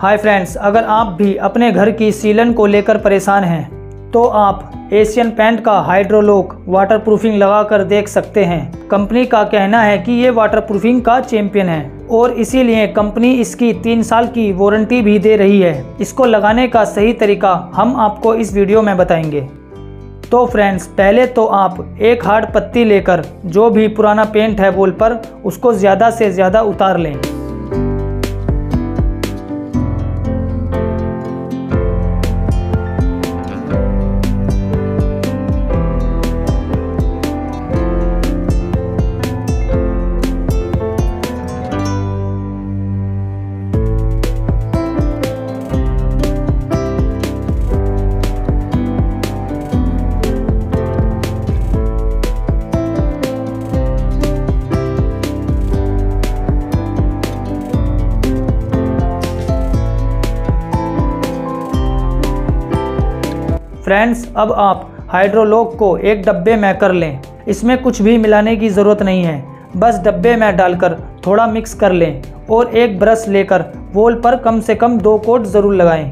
Hi friends, अगर आप भी अपने घर की सीलन को लेकर परेशान हैं तो आप एशियन पेंट का हाइड्रोलॉक वाटरप्रूफिंग लगाकर देख सकते हैं। कंपनी का कहना है कि ये वाटरप्रूफिंग का चैंपियन है और इसीलिए कंपनी इसकी 3 साल की वारंटी भी दे रही है। इसको लगाने का सही तरीका हम आपको इस वीडियो में बताएंगे। तो फ्रेंड्स, पहले तो आप एक हार्ड पत्ती लेकर जो भी पुराना पेंट है वॉल पर, उसको ज़्यादा से ज़्यादा उतार लें। फ्रेंड्स, अब आप हाइड्रोलॉक को एक डब्बे में कर लें। इसमें कुछ भी मिलाने की ज़रूरत नहीं है, बस डब्बे में डालकर थोड़ा मिक्स कर लें और एक ब्रश लेकर वॉल पर कम से कम 2 कोट ज़रूर लगाएं।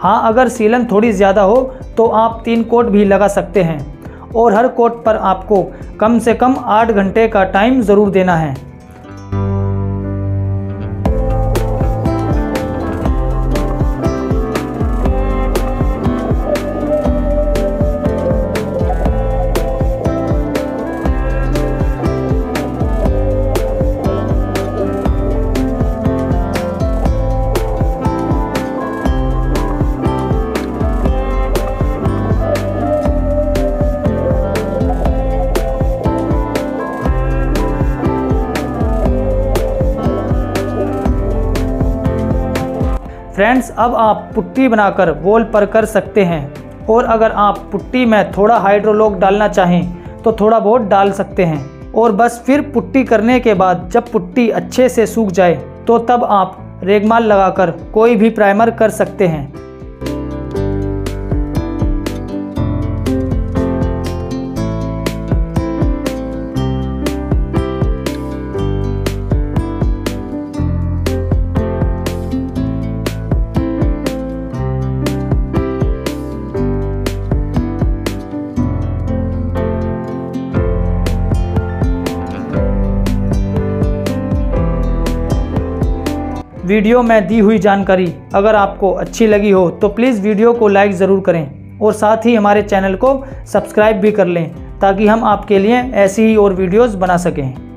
हाँ, अगर सीलन थोड़ी ज़्यादा हो तो आप 3 कोट भी लगा सकते हैं और हर कोट पर आपको कम से कम 8 घंटे का टाइम ज़रूर देना है। फ्रेंड्स, अब आप पुट्टी बनाकर वॉल पर कर सकते हैं और अगर आप पुट्टी में थोड़ा हाइड्रोलॉक डालना चाहें तो थोड़ा बहुत डाल सकते हैं और बस फिर पुट्टी करने के बाद जब पुट्टी अच्छे से सूख जाए तो तब आप रेगमाल लगाकर कोई भी प्राइमर कर सकते हैं। वीडियो में दी हुई जानकारी अगर आपको अच्छी लगी हो तो प्लीज़ वीडियो को लाइक ज़रूर करें और साथ ही हमारे चैनल को सब्सक्राइब भी कर लें ताकि हम आपके लिए ऐसी ही और वीडियोस बना सकें।